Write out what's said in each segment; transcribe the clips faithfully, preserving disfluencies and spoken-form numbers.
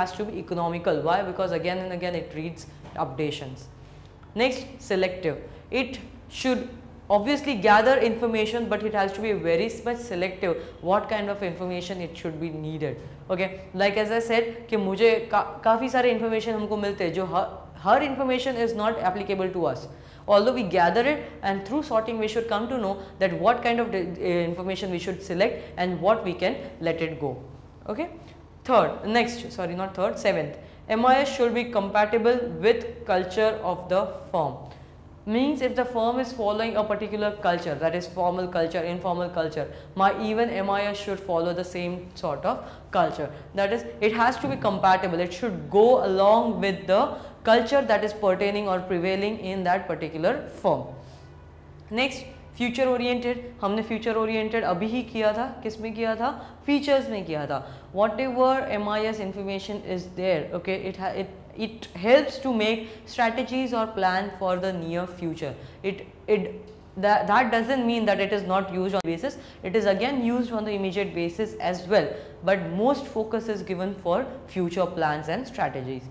has to be economical. Why? Because again and again it reads updations. Next, selective. It should obviously gather information, but it has to be very much selective what kind of information it should be needed. Okay, like as I said कि मुझे का, काफी सारे information हमको मिलते हैं जो हर, हर information is not applicable to us. Although we gather it, and through sorting we should come to know that what kind of information we should select and what we can let it go. Okay. Third, next, sorry, not third, seventh, M I S should be compatible with culture of the firm. Means if the firm is following a particular culture, that is formal culture, informal culture, my even M I S should follow the same sort of culture. That is, it has to be compatible, it should go along with the culture that is pertaining or prevailing in that particular firm. Next, future oriented. हमने future oriented अभी ही किया था, किस में किया था, features में किया था. Whatever M I S information is there, okay, it it it helps to make strategies or plan for the near future. It it that that doesn't mean that it is not used on basis. It is again used on the immediate basis as well. But most focus is given for future plans and strategies.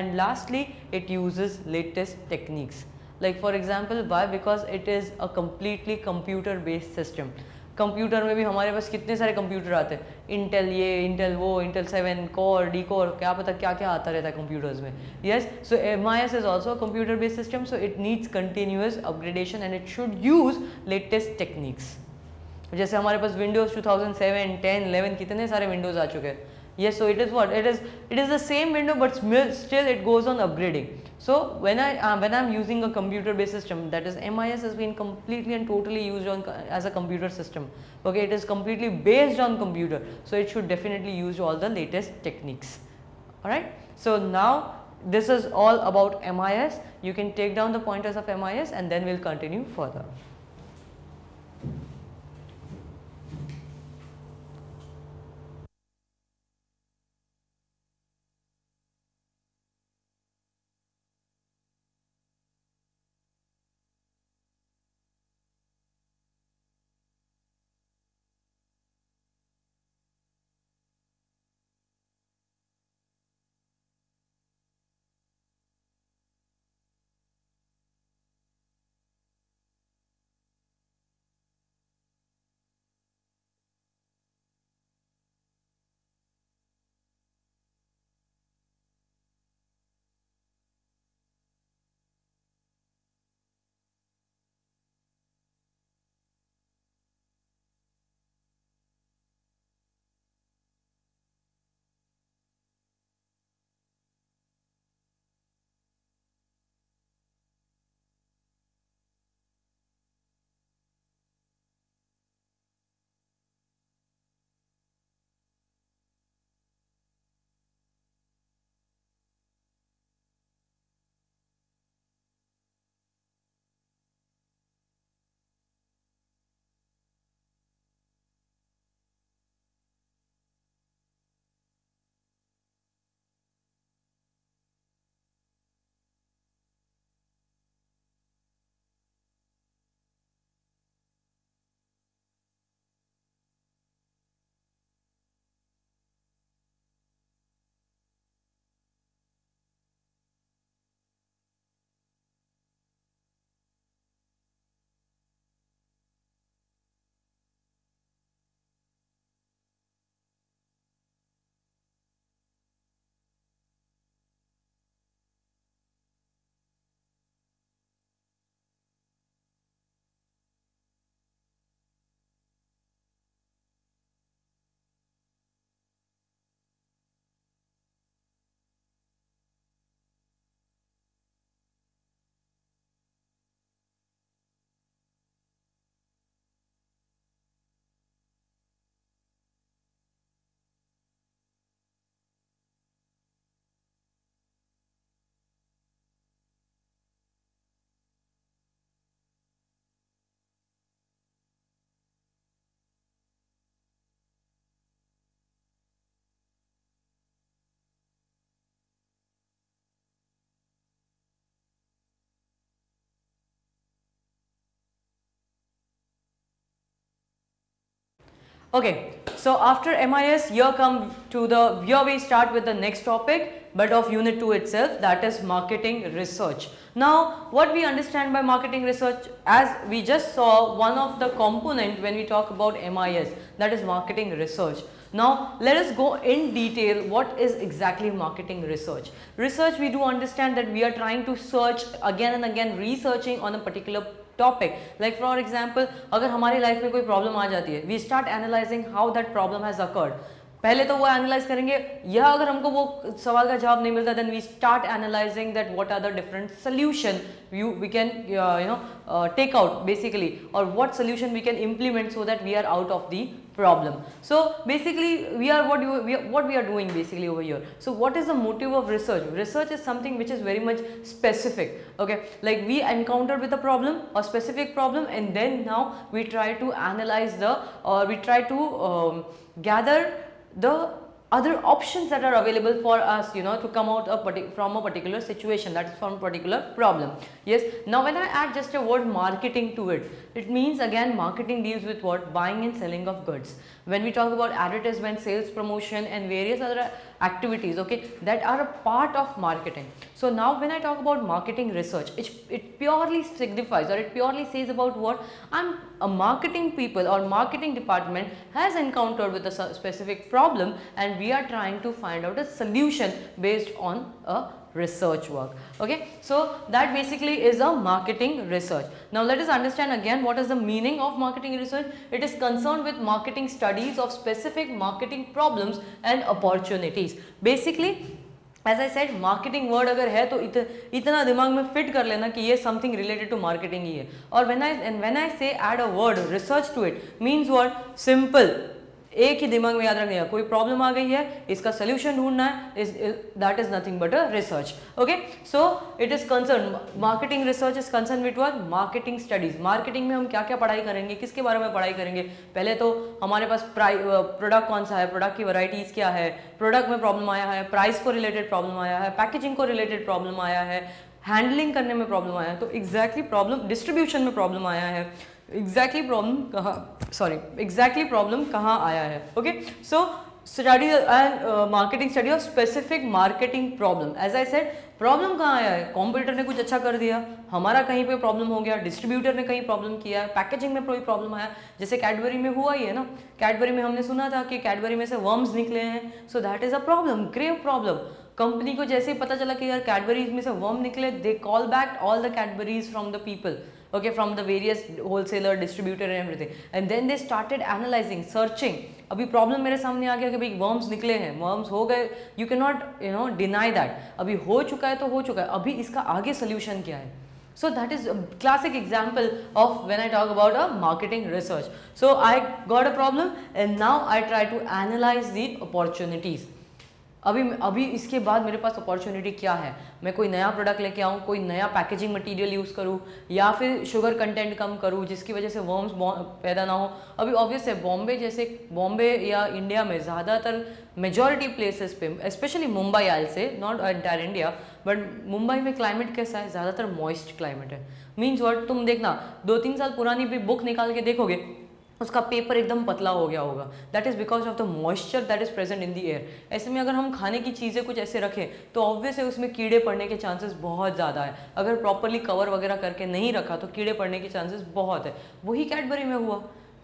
And lastly, it uses latest techniques. Like for example, why? Because it is a completely computer based system. Computer में भी हमारे पास कितने सारे computer आते हैं, Intel ये, Intel वो, Intel seven, core, D core, क्या पता क्या क्या आता रहता है कंप्यूटर्स में. Yes, so M I S is also computer based system, so it needs continuous upgradation and it should use latest techniques. जैसे हमारे पास Windows two thousand seven, ten, eleven कितने सारे विंडोज आ चुके हैं. Yes, so it is what it is. It is the same window, but still it goes on upgrading. So when I uh, when I am using a computer-based system, that is M I S has been completely and totally used on as a computer system. Okay, it is completely based on computer, so it should definitely use all the latest techniques. All right. So now this is all about M I S. You can take down the pointers of M I S, and then we'll continue further. Okay, so after M I S, here come to the here we start with the next topic, but of unit two itself, that is marketing research. Now, what we understand by marketing research, as we just saw one of the component when we talk about M I S, that is marketing research. Now, let us go in detail what is exactly marketing research. Research, we do understand that we are trying to search again and again, researching on a particular topic. Like for example, अगर हमारी life में कोई problem आ जाती है, we start analyzing how that problem has occurred. पहले तो वो analyze करेंगे, या अगर हमको वो सवाल का जवाब नहीं मिलता, then we start analyzing that what are the different solution you we can uh, you know uh, take out basically, or what solution we can implement so that we are out of the problem. So basically, we are what you we are, what we are doing basically over here. So what is the motive of research? Research is something which is very much specific. Okay, like we encountered with a problem, a specific problem, and then now we try to analyze the or uh, we try to um, gather the other options that are available for us, you know, to come out a from a particular situation, that is from a particular problem. Yes. Now, when I add just a word marketing to it, it means again marketing deals with what? Buying and selling of goods. When we talk about advertisement, sales promotion and various other activities, okay, that are a part of marketing. So, now when I talk about marketing research, it, it purely signifies or it purely says about what I'm a marketing people or marketing department has encountered with a specific problem, and we are trying to find out a solution based on a research work. Okay, so that basically is a marketing research. Now let us understand again what is the meaning of marketing research. It is concerned with marketing studies of specific marketing problems and opportunities. Basically, as I said, marketing word अगर है तो इत, इतना दिमाग में fit कर लेना कि ये something related to marketing ही है. और when I and when I say add a word research to it, means what? Simple. एक ही दिमाग में याद रखने का, कोई प्रॉब्लम आ गई है, इसका सोल्यूशन ढूंढना है, that is nothing but a research. Okay, so it is concern, marketing research is concern with what? Marketing studies. Marketing में हम क्या क्या पढ़ाई करेंगे, किसके बारे में पढ़ाई करेंगे? पहले तो हमारे पास प्रोडक्ट कौन सा है, प्रोडक्ट की वैरायटीज क्या है, प्रोडक्ट में प्रॉब्लम आया है, प्राइस को रिलेटेड प्रॉब्लम आया है, पैकेजिंग को रिलेटेड प्रॉब्लम आया है, हैंडलिंग करने में प्रॉब्लम आया है, तो एग्जैक्टली प्रॉब्लम डिस्ट्रीब्यूशन में प्रॉब्लम आया है, एग्जैक्टली प्रॉब्लम कहाँ सॉरी एग्जैक्टली प्रॉब्लम कहाँ आया है. Okay, so study and marketing study of specific marketing problem. As I said, problem कहाँ आया है? कॉम्पिटिटर ने कुछ अच्छा कर दिया, हमारा कहीं पे प्रॉब्लम हो गया, डिस्ट्रीब्यूटर ने कहीं प्रॉब्लम किया है, पैकेजिंग में कोई प्रॉब्लम आया, जैसे कैडबरी में हुआ ही है ना. कैडबरी में हमने सुना था कि कैडबरी में से वर्म्स निकले हैं, so that is a problem, grave problem. Company को जैसे ही पता चला कि यार कैडबरीज में से वर्म निकले, they call back all the Cadburys from the people. Okay, from the various wholesaler, distributor and everything, and then they started analyzing, searching. अभी प्रॉब्लम मेरे सामने आ गया कि भाई वर्म्स निकले हैं, वर्म्स हो गए, you can not you know deny that. अभी हो चुका है तो हो चुका है, अभी इसका आगे सोल्यूशन क्या है? So that is a classic example of when I talk about a marketing research. So I got a problem and now I try to analyze the opportunities. अभी अभी इसके बाद मेरे पास अपॉर्चुनिटी क्या है? मैं कोई नया प्रोडक्ट लेके आऊँ, कोई नया पैकेजिंग मटेरियल यूज़ करूँ, या फिर शुगर कंटेंट कम करूँ जिसकी वजह से वर्म्स पैदा ना हो. अभी ऑब्वियस है, बॉम्बे जैसे बॉम्बे या इंडिया में ज़्यादातर मेजॉरिटी प्लेसेस पे, specially Mumbai, also not entire India, but Mumbai में क्लाइमेट कैसा है? ज़्यादातर मॉइस्ट क्लाइमेट है. मीन्स व्हाट, तुम देखना दो तीन साल पुरानी भी बुक निकाल के देखोगे, उसका पेपर एकदम पतला हो गया होगा. That is because of the moisture that is present in the air. ऐसे में अगर हम खाने की चीज़ें कुछ ऐसे रखें तो ऑब्वियस है उसमें कीड़े पड़ने के चांसेस बहुत ज़्यादा है. अगर प्रॉपरली कवर वगैरह करके नहीं रखा तो कीड़े पड़ने के चांसेस बहुत है. वही कैडबरी में हुआ,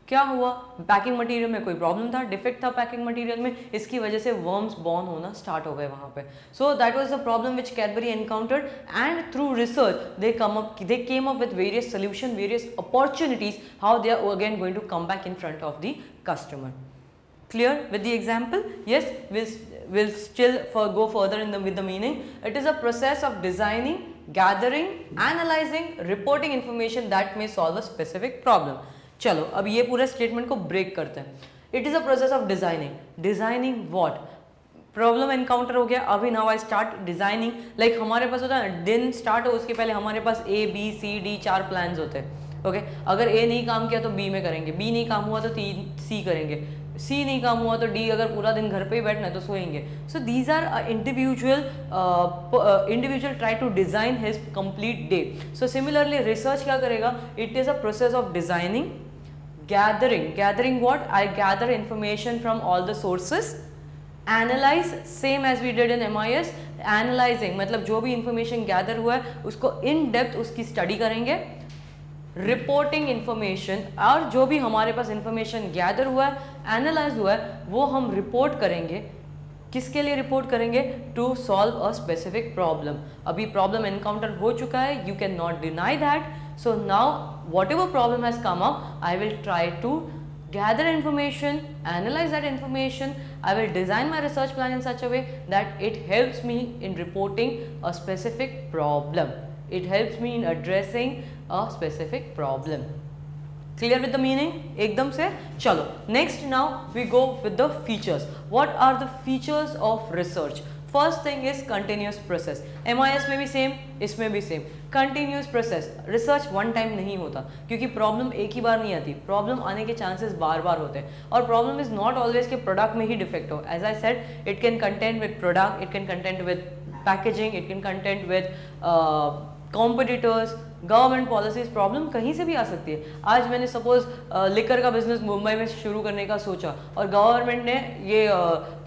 क्या हुआ? पैकिंग मटेरियल में कोई प्रॉब्लम था, डिफेक्ट था पैकिंग मटेरियल में, इसकी वजह से वर्म्स बॉर्न होना स्टार्ट हो गए वहाँ पे. So that was the problem which Cadbury encountered, and through research they come up they came up with various solution, various opportunities, how they are again going to come back in front of the customer. Clear with the example? Yes, we'll we'll still for go further in the with the meaning. It is a process of designing, gathering, analyzing, reporting information that may solve a specific problem. चलो अब ये पूरा statement को break करते हैं. It is a process of designing. Designing what? Problem encounter हो गया, अभी now I start designing. Like हमारे पास होता है दिन स्टार्ट हो उसके पहले हमारे पास ए बी सी डी चार प्लान्स होते हैं. ओके, अगर ए नहीं काम किया तो बी में करेंगे, बी नहीं काम हुआ तो सी करेंगे, सी नहीं काम हुआ तो डी, अगर पूरा दिन घर पे ही बैठना है तो सोएंगे. So these are individual individual try to design his complete day. So similarly research क्या करेगा? It is a process of designing, Gathering. Gathering what? I gather information from all the sources. Analyze, same as we did in M I S. Analyzing, मतलब जो भी information gather हुआ है उसको in depth उसकी study करेंगे. Reporting information, और जो भी हमारे पास information gather हुआ है, analyze हुआ है, वो हम report करेंगे. किसके लिए report करेंगे? To solve a specific problem. अभी problem encounter हो चुका है, you cannot deny that. So now whatever problem has come up, I will try to gather information, analyze that information. I will design my research plan in such a way that it helps me in reporting a specific problem. It helps me in addressing a specific problem. Clear with the meaning? Ekdam se? Chalo. Next, now we go with the features. What are the features of research? First thing is continuous process. M I S में भी same, इसमें भी same. Continuous process. Research one time नहीं होता क्योंकि problem एक ही बार नहीं आती. Problem आने के chances बार बार होते हैं और problem is not always के product में ही defect हो. As I said, it can contend with product, it can contend with packaging, it can contend with uh, competitors, government policies. Problem कहीं से भी आ सकती है. आज मैंने suppose liquor का business मुंबई में शुरू करने का सोचा और government ने ये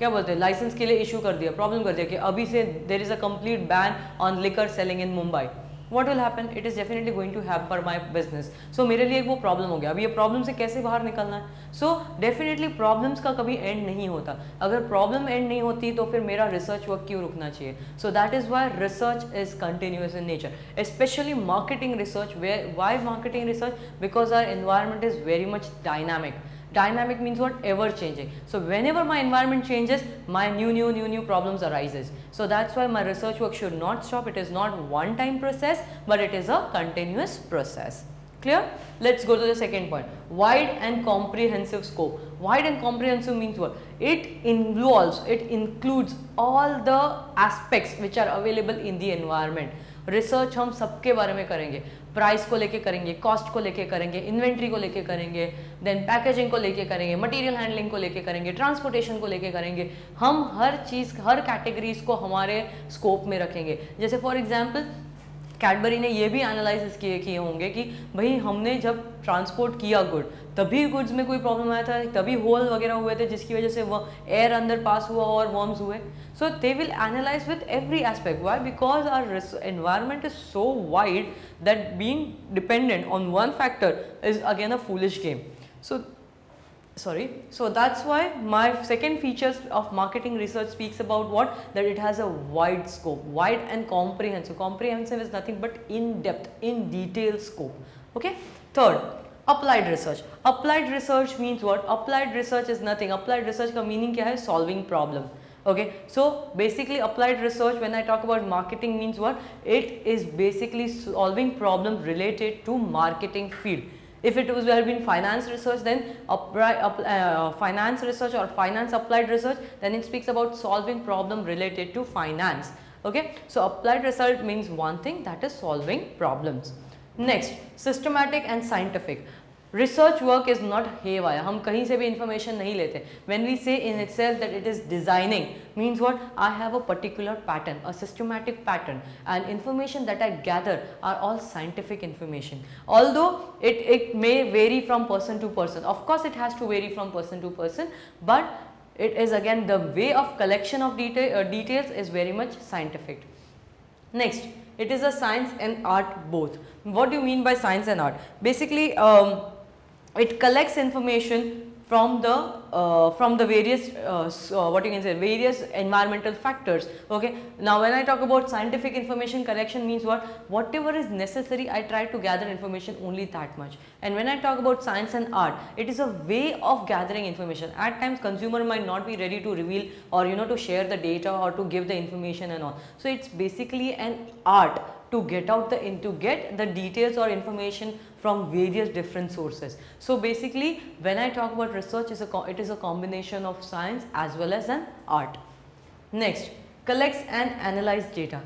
क्या बोलते हैं license के लिए issue कर दिया, problem कर दिया कि अभी से there is a complete ban on liquor selling in Mumbai. What will happen? It is definitely going to hamper my business. So मेरे लिए एक वो problem हो गया. अब ये problem से कैसे बाहर निकलना है? So definitely problems का कभी end नहीं होता. अगर problem end नहीं होती तो फिर मेरा research work क्यों रुकना चाहिए? So that is why research is continuous in nature. Especially marketing research. Where, why marketing research? Because our environment is very much dynamic. Dynamic means what? Ever changing. So whenever my environment changes, my new, new, new, new problems arises. So that's why my research work should not stop. It is not one time process, but it is a continuous process. Clear? Let's go to the second point. Wide and comprehensive scope. Wide and comprehensive means what? It involves, it includes all the aspects which are available in the environment. Research हम सबके बारे में करेंगे. Price को लेके करेंगे, cost को लेके करेंगे, inventory को लेके करेंगे, then packaging को लेके करेंगे, material handling को लेके करेंगे, transportation को लेके करेंगे. हम हर चीज़, हर categories को हमारे scope में रखेंगे. जैसे for example, Cadbury ने ये भी analysis किए किए होंगे कि भाई हमने जब transport किया good, तभी goods में कोई problem आया था, तभी hole वगैरह हुए थे जिसकी वजह से वो air अंदर pass हुआ और worms हुए. So they will analyze with every aspect. Why? Because our environment is so wide that being dependent on one factor is again a foolish game. So, sorry. So that's why my second features of marketing research speaks about what? That it has a wide scope, wide and comprehensive. Comprehensive is nothing but in depth, in detail scope. Okay. Third, applied research. Applied research means what? Applied research is nothing. Applied research का meaning क्या है? Solving problem. Okay, so basically applied research, when I talk about marketing, means what? It is basically solving problems related to marketing field. If it was have been finance research, then apply, uh, finance research or finance applied research, then it speaks about solving problem related to finance. Okay, so applied research means one thing, that is solving problems. Next, systematic and scientific. Research work is not haywire. हम कहीं से भी information नहीं लेते. When we say in itself that it is designing, means what? I have a particular pattern, a systematic pattern, and information that I gather are all scientific information. Although it, it may vary from person to person. Of course, it has to vary from person to person, but it is again the way of collection of detail, uh, details is very much scientific. Next, it is a science and art both. What do you mean by science and art? Basically, um, it collects information from the uh, from the various uh, so what you can say various environmental factors. Okay, now when I talk about scientific information collection, means what? Whatever is necessary, I try to gather information only that much. And when I talk about science and art, it is a way of gathering information. At times consumer might not be ready to reveal or you know to share the data or to give the information and all. So it's basically an art to get out the in to get the details or information from various different sources. So basically, when I talk about research, is a it is a combination of science as well as an art. Next, collects and analyzes data.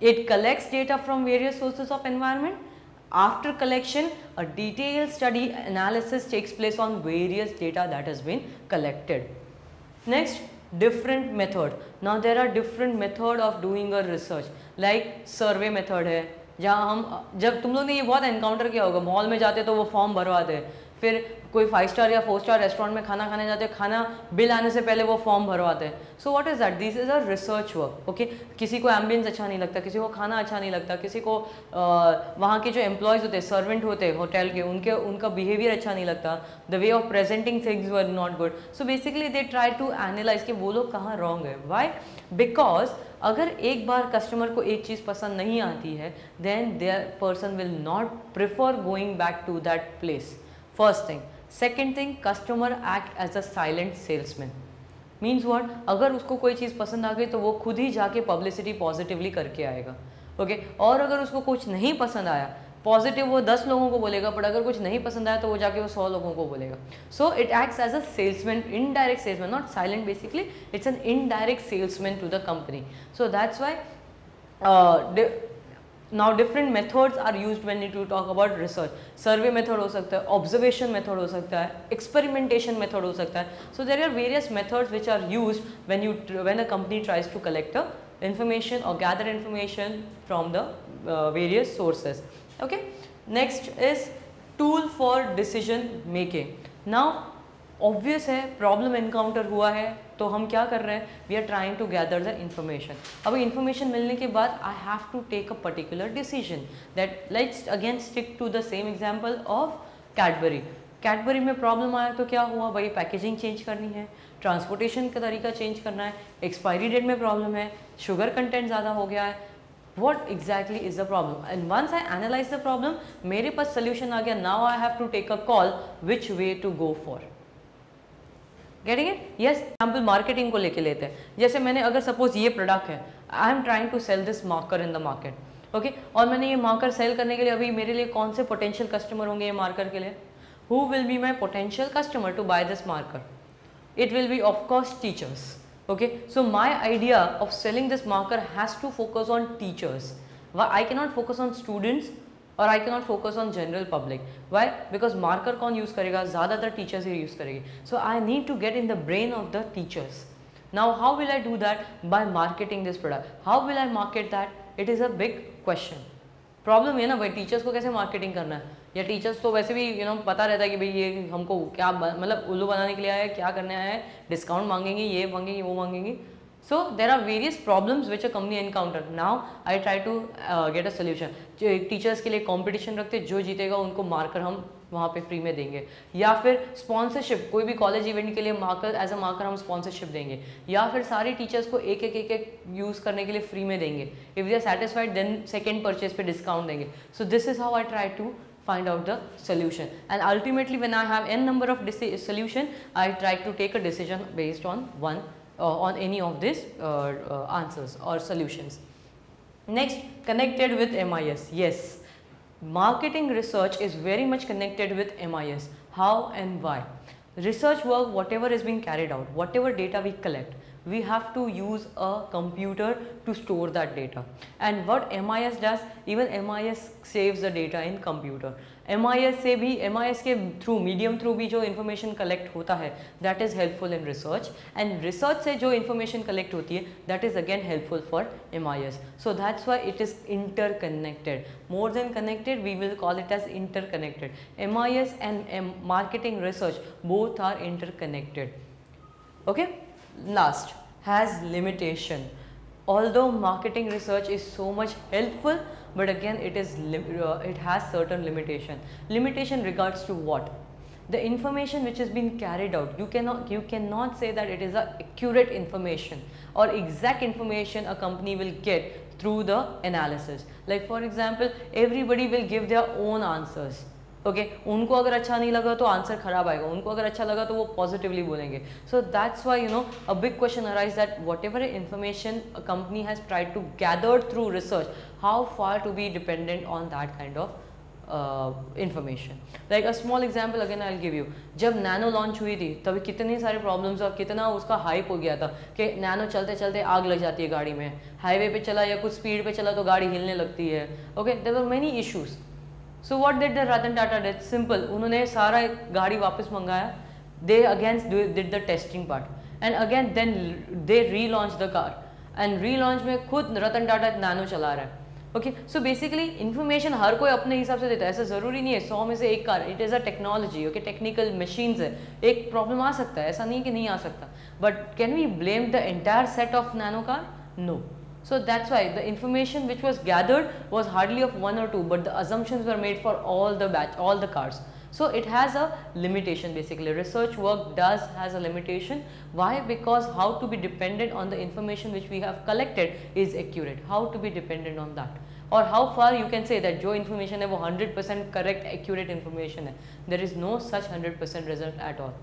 It collects data from various sources of environment. After collection, a detailed study analysis takes place on various data that has been collected. Next, different method. Now there are different method of doing a research, like survey method है, जहाँ हम जब तुम लोग ने ये बहुत encounter किया होगा, mall में जाते तो वो form भरवाते हैं, फिर कोई फाइव स्टार या फोर स्टार रेस्टोरेंट में खाना खाने जाते हैं, खाना बिल आने से पहले वो फॉर्म भरवाते हैं. So what is that? This is a research work. Okay, किसी को एम्बियंस अच्छा नहीं लगता, किसी को खाना अच्छा नहीं लगता, किसी को uh, वहाँ के जो एम्प्लॉयज़ होते हैं, सर्वेंट होते हैं होटल के, उनके उनका बिहेवियर अच्छा नहीं लगता. The way of presenting things were not good. So basically they try to analyse कि वो लोग कहाँ रॉन्ग है. वाई? बिकॉज अगर एक बार कस्टमर को एक चीज़ पसंद नहीं आती है, then their person will not prefer going back to that place. First thing. Second thing, customer act as a silent salesman. Means what? अगर उसको कोई चीज़ पसंद आ गई तो वो खुद ही जाके पब्लिसिटी पॉजिटिवली करके आएगा. Okay okay? और अगर उसको कुछ नहीं पसंद आया, पॉजिटिव वो दस लोगों को बोलेगा, बट अगर कुछ नहीं पसंद आया तो वो जाके वो सौ लोगों को बोलेगा. So it acts as a salesman, indirect salesman, not silent. Basically it's an indirect salesman to the company. So that's why now different methods are used when you talk about research. Survey method हो सकता है, observation method हो सकता है, experimentation method हो सकता है. So there are various methods which are used when you when a company tries to collect a information और gather information from the various sources. Okay, next is tool for decision making. Now obvious है, problem encounter हुआ है तो हम क्या कर रहे हैं? We are trying to gather the information. अब इन्फॉर्मेशन मिलने के बाद I have to take a particular decision. That let's again stick to the same example of Cadbury. Cadbury में प्रॉब्लम आया तो क्या हुआ? भाई पैकेजिंग चेंज करनी है, ट्रांसपोर्टेशन का तरीका चेंज करना है, एक्सपायरी डेट में प्रॉब्लम है, शुगर कंटेंट ज़्यादा हो गया है. What exactly is the problem? And once I analyze the problem, मेरे पास solution आ गया. Now I have to take a call which way to go for. Getting it? Yes. Example marketing को लेके लेते हैं. जैसे मैंने अगर suppose ये product है, I am trying to sell this marker in the market. Okay? और मैंने ये marker sell करने के लिए अभी मेरे लिए कौन से potential customer होंगे ये marker के लिए? Who will be my potential customer to buy this marker? It will be of course teachers. Okay, so my idea of selling this marker has to focus on teachers. Why? I cannot focus on students or I cannot focus on general public. Why? Because marker कौन use करेगा? ज़्यादातर teachers ही use करेगी. So I need to get in the brain of the teachers. Now how will I do that? By marketing this product. How will I market that? It is a big question. Problem है ना भाई, teachers को कैसे marketing करना है? या teachers तो वैसे भी यू you नो know, पता रहता है कि भाई ये हमको क्या मतलब उल्लू बनाने के लिए आया है, क्या करने आया है, डिस्काउंट मांगेंगे, ये मांगेंगे, वो मांगेंगे. So there are various problems which a company encounter. Now I try to get a solution. Teachers के लिए कंपटीशन रखते, जो जीतेगा उनको मार्कर हम वहाँ पे फ्री में देंगे, या फिर स्पॉन्सरशिप, कोई भी कॉलेज इवेंट के लिए मार्कर एज अ मार्कर हम स्पॉन्सरशिप देंगे, या फिर सारे टीचर्स को एक एक एक एक यूज़ करने के लिए फ्री में देंगे. If they are satisfied then second purchase पे डिस्काउंट देंगे. So this is how I try to find out the solution, and ultimately when I have n number of solution, I try to take a decision based on one uh, on any of these uh, uh, answers or solutions. Next, connected with M I S. Yes, marketing research is very much connected with M I S. How and why? Research work, whatever is being carried out, whatever data we collect, we have to use a computer to store that data. And what M I S does, even M I S saves the data in computer. M I S से भी, M I S के through medium through भी जो information collect होता है, that is helpful in research, and research से जो information collect होती है, that is again helpful for M I S. So that's why it is interconnected. More than connected, we will call it as interconnected. M I S and M marketing research both are interconnected. Okay. Last, has limitation. Although marketing research is so much helpful, but again it is uh, it has certain limitation. Limitation regards to what? The information which has been carried out, you cannot you cannot say that it is a accurate information or exact information a company will get through the analysis. Like for example, everybody will give their own answers. Okay okay, उनको अगर अच्छा नहीं लगा तो answer खराब आएगा, उनको अगर अच्छा लगा तो वो पॉजिटिवली बोलेंगे. So that's why you know a big question arise that whatever information a company has tried to gather through research, how far to be dependent on that kind of information. Like a small example again I will give you. जब Nano launch हुई थी तभी कितने सारे problems और कितना उसका hype हो गया था कि नैनो चलते चलते आग लग जाती है गाड़ी में, हाईवे पे चला या कुछ स्पीड पे चला तो गाड़ी हिलने लगती है. Okay, there were many issues. So what did the Ratan Tata did? Simple, उन्होंने सारा गाड़ी वापस मंगाया. They again did the testing part and again then they relaunch the car, and relaunch में खुद रतन टाटा नैनो चला रहा है. ओके. सो बेसिकली इन्फॉर्मेशन हर कोई अपने हिसाब से देता है, ऐसा ज़रूरी नहीं है सौ में से एक car. It is a technology, okay, technical machines है, एक प्रॉब्लम आ सकता है, ऐसा नहीं कि नहीं आ सकता. But can we blame the entire set of Nano car? No. So that's why the information which was gathered was hardly of one or two, but the assumptions were made for all the batch, all the cars. So it has a limitation basically. Research work does has a limitation. Why? Because how to be dependent on the information which we have collected is accurate. How to be dependent on that? Or how far you can say that जो information है वो one hundred percent correct accurate information है. There is no such one hundred percent result at all.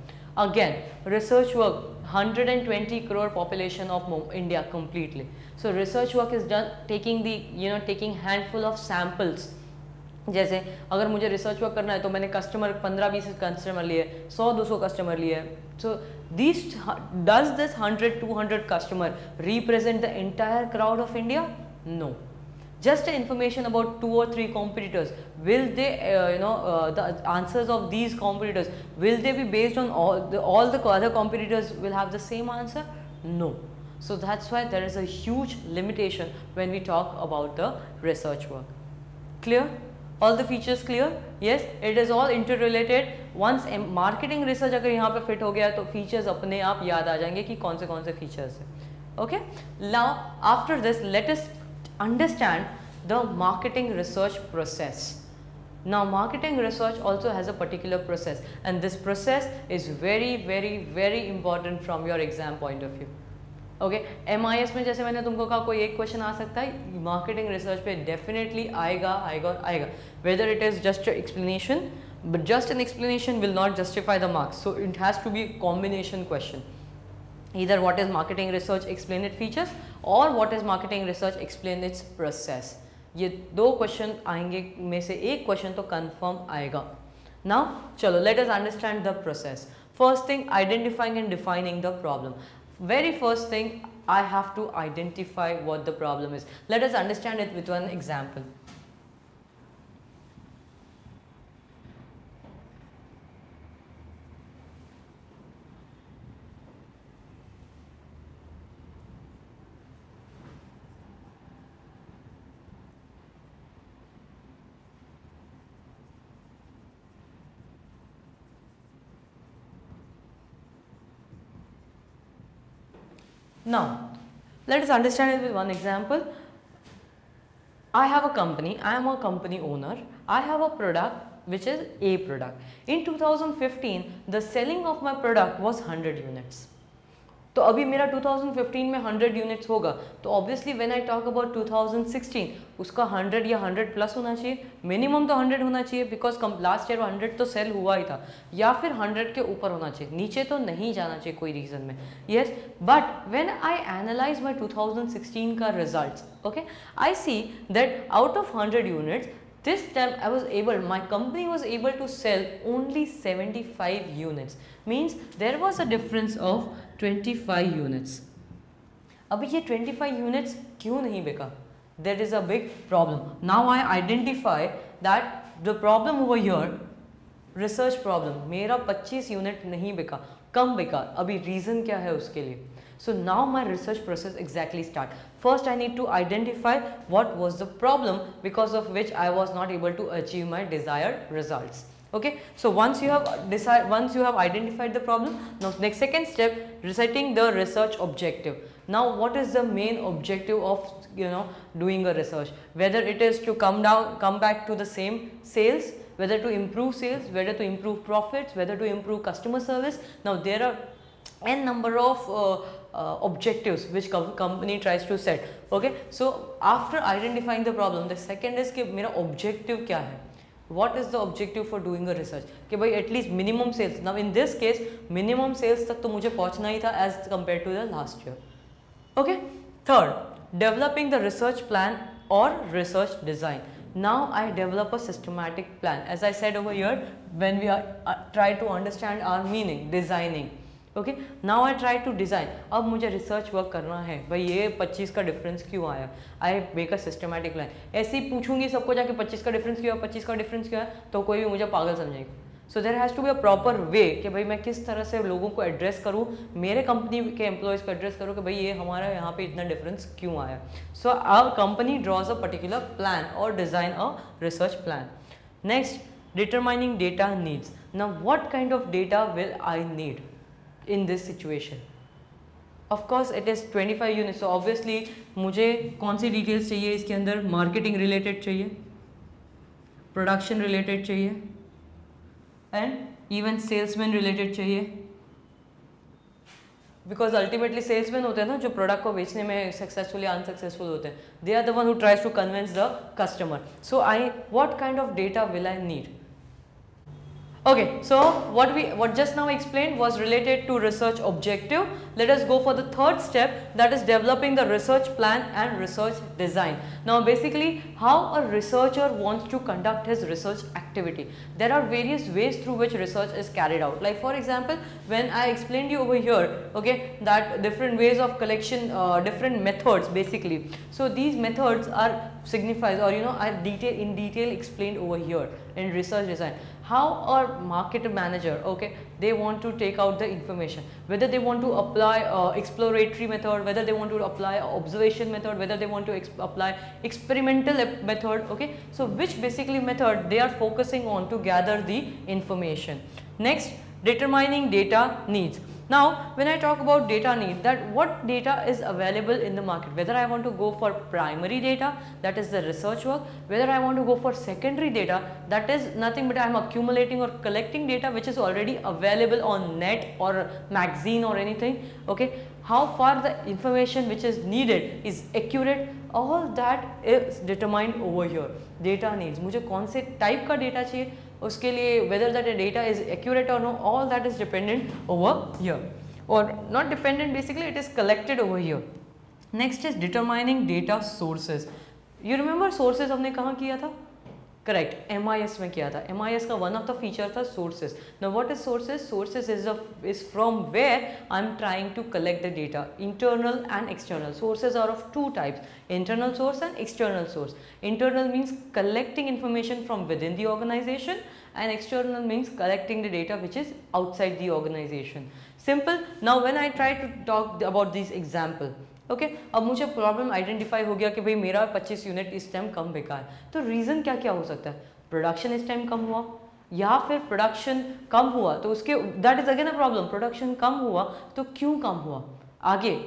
Again, research work, one hundred twenty crore population of India completely. So research work is done taking the, you know, taking handful of samples. जैसे अगर मुझे research work करना है तो मैंने customer पंद्रह बीस customer लिए, सौ दो सौ कस्टमर लिए. So this does this one hundred two hundred customer represent the entire crowd of India? No. Just information about two or three competitors. Will they, uh, you know, uh, the answers of these competitors, will they be based on all the, all the other competitors will have the same answer? No. So that's why there is a huge limitation when we talk about the research work. Clear? All the features clear? Yes, it is all interrelated. Once marketing research अगर यहाँ पे fit हो गया तो features अपने आप याद आ जाएंगे कि कौन से कौन से features हैं. Okay? Now after this, let us understand the marketing research process. Now marketing research also has a particular process, and this process is very very very important from your exam point of view. Okay, M I S में जैसे मैंने तुमको कहा कोई एक question आ सकता है, marketing research पे definitely आएगा आएगा आएगा. Whether it is just an explanation, but just an explanation will not justify the marks. So it has to be a combination question. Either what is marketing research, explain its features, और what is marketing research, explain its process. ये दो question आएंगे में से एक question तो confirm आएगा. Now चलो let us understand the process. First thing, identifying and defining the problem. Very first thing, I have to identify what the problem is. Let us understand it with one example. Now, let us understand it with one example. I have a company, I am a company owner, I have a product which is a product. In two thousand fifteen, the selling of my product was one hundred units. तो अभी मेरा two thousand fifteen में one hundred units होगा, तो obviously when I talk about two thousand sixteen, उसका one hundred या one hundred plus होना चाहिए, minimum तो one hundred होना चाहिए, because last year one hundred तो sell हुआ ही था, या फिर one hundred के ऊपर होना चाहिए, नीचे तो नहीं जाना चाहिए कोई reason में. Yes, but when I analyze my two thousand sixteen का results, okay, I see that out of one hundred units, this time I was able, my company was able to sell only seventy-five units. Means there was a difference of twenty-five units. अभी ये twenty-five units क्यों नहीं बिका? That is a big problem. Now I identify that the problem over here, research problem, मेरा twenty-five unit नहीं बिका, कम बिका. अभी reason क्या है उसके लिए? So now my research process exactly start. First I need to identify what was the problem because of which I was not able to achieve my desired results. Okay, so once you have decide, once you have identified the problem, now next second step, reciting the research objective. Now what is the main objective of, you know, doing a research? Whether it is to come down, come back to the same sales, whether to improve sales, whether to improve profits, whether to improve customer service. Now there are n number of uh, Uh, objectives which com company tries to set. Okay, so after identifying the problem, the second is कि मेरा objective क्या है? What is the objective for doing a research? कि भाई at least minimum sales. Now in this case, minimum sales तक तो मुझे पहुँचना ही था as compared to the last year. Okay, third, developing the research plan or research design. Now I develop a systematic plan. As I said over here, when we are uh, try to understand our meaning, designing. Okay, now I try to design. अब मुझे research work करना है, भाई ये पच्चीस का difference क्यों आया? I make a systematic line. ऐसे ही पूछूंगी सबको जाके पच्चीस का डिफरेंस क्यों है, पच्चीस का डिफरेंस क्यों है, तो कोई भी मुझे पागल समझेगा. So there has to be a proper way कि भाई मैं किस तरह से लोगों को एड्रेस करूं, मेरे कंपनी के एम्प्लॉयज़ को एड्रेस करूं कि भाई ये हमारा यहाँ पे इतना डिफरेंस क्यों आया. So our company draws a particular plan और design a research plan. Next, determining data needs. Now what kind of data will I need in this situation? Of course it is twenty five unit, so obviously मुझे कौन सी details चाहिए इसके अंदर? Marketing related चाहिए, production related चाहिए and even salesman related चाहिए, because ultimately salesman होते हैं ना जो प्रोडक्ट को बेचने में सक्सेसफुल या अनसक्सेसफुल होते हैं, they are the one who tries to convince the customer. So I what kind of data will I need? Okay, so what we what just now explained was related to research objective. Let us go for the third step, that is developing the research plan and research design. Now basically how a researcher wants to conduct his research activity. There are various ways through which research is carried out. Like for example, when I explained you over here, okay, that different ways of collection, uh, different methods basically. So these methods are signifies or you know are detail in detail explained over here in research design. How a market manager, okay, they want to take out the information, whether they want to apply uh, exploratory method, whether they want to apply observation method, whether they want to exp apply experimental method, okay. So which basically method they are focusing on to gather the information. Next, determining data needs. Now when I talk about data need, that what data is available in the market, whether I want to go for primary data, that is the research work, whether I want to go for secondary data, that is nothing but I am accumulating or collecting data which is already available on net or magazine or anything, okay. How far the information which is needed is accurate, all that is determined over here. Data needs, मुझे कौन से type का data चाहिए उसके लिए, whether that data is accurate or no, all that is dependent over here, or not dependent, basically it is collected over here. Next is determining data sources. You remember sources हमने कहाँ किया था? Correct, M I S में किया था. M I S का one of the feature था sources. Now what is sources? Sources is, a, is from where I am trying to collect the data, internal and external. Sources are of two types, internal source and external source. Internal means collecting information from within the organization and external means collecting the data which is outside the organization. Simple. Now when I try to talk about this example, okay okay, अब मुझे problem identify हो गया कि भाई मेरा पच्चीस unit इस time कम बेकार, तो रीज़न क्या क्या हो सकता है? प्रोडक्शन इस टाइम कम हुआ, या फिर प्रोडक्शन कम हुआ तो उसके that is again a problem, production कम हुआ तो क्यों कम हुआ? आगे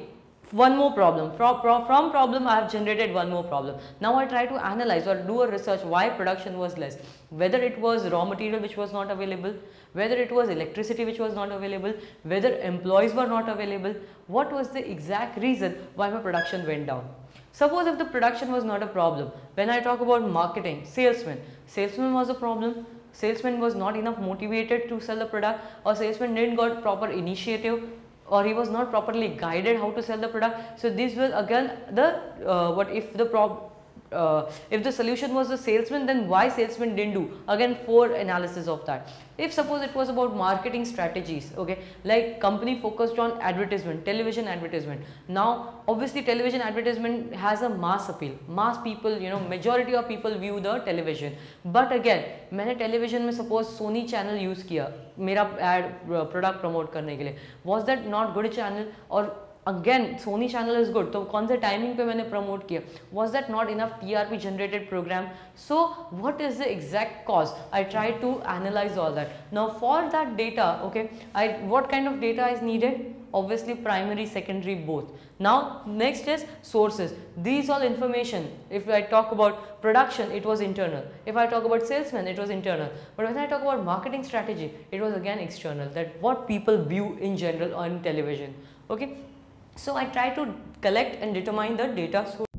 one more problem, from, from problem I have generated one more problem. Now I try to analyze or do a research why production was less, whether it was raw material which was not available, whether it was electricity which was not available, whether employees were not available, what was the exact reason why my production went down. Suppose if the production was not a problem, when I talk about marketing, salesman, salesman was a problem. Salesman was not enough motivated to sell the product, or salesman didn't got proper initiative, or he was not properly guided how to sell the product. So this was again the uh, what if the prob uh, if the solution was the salesman, then why salesman didn't do, again for analysis of that. If suppose it was about marketing strategies, okay, like company focused on advertisement, television advertisement. Now obviously television advertisement has a mass appeal, mass people, you know, majority of people view the television, but again मैंने television में suppose Sony channel use किया मेरा ad product promote करने के लिए, was that not good channel? और again Sony channel is good, तो कौन से टाइमिंग पे मैंने प्रमोट किया? Was that not enough T R P generated programme? So what is the exact cause? I try to analyse all that. Now for that data, okay, I what kind of data is needed? Obviously primary, secondary, both. Now next is sources. These all information, if I talk about production, it was internal. If I talk about salesman, it was internal. But when I talk about marketing strategy, it was again external, that what people view in general on television, okay. So I try to collect and determine the data source.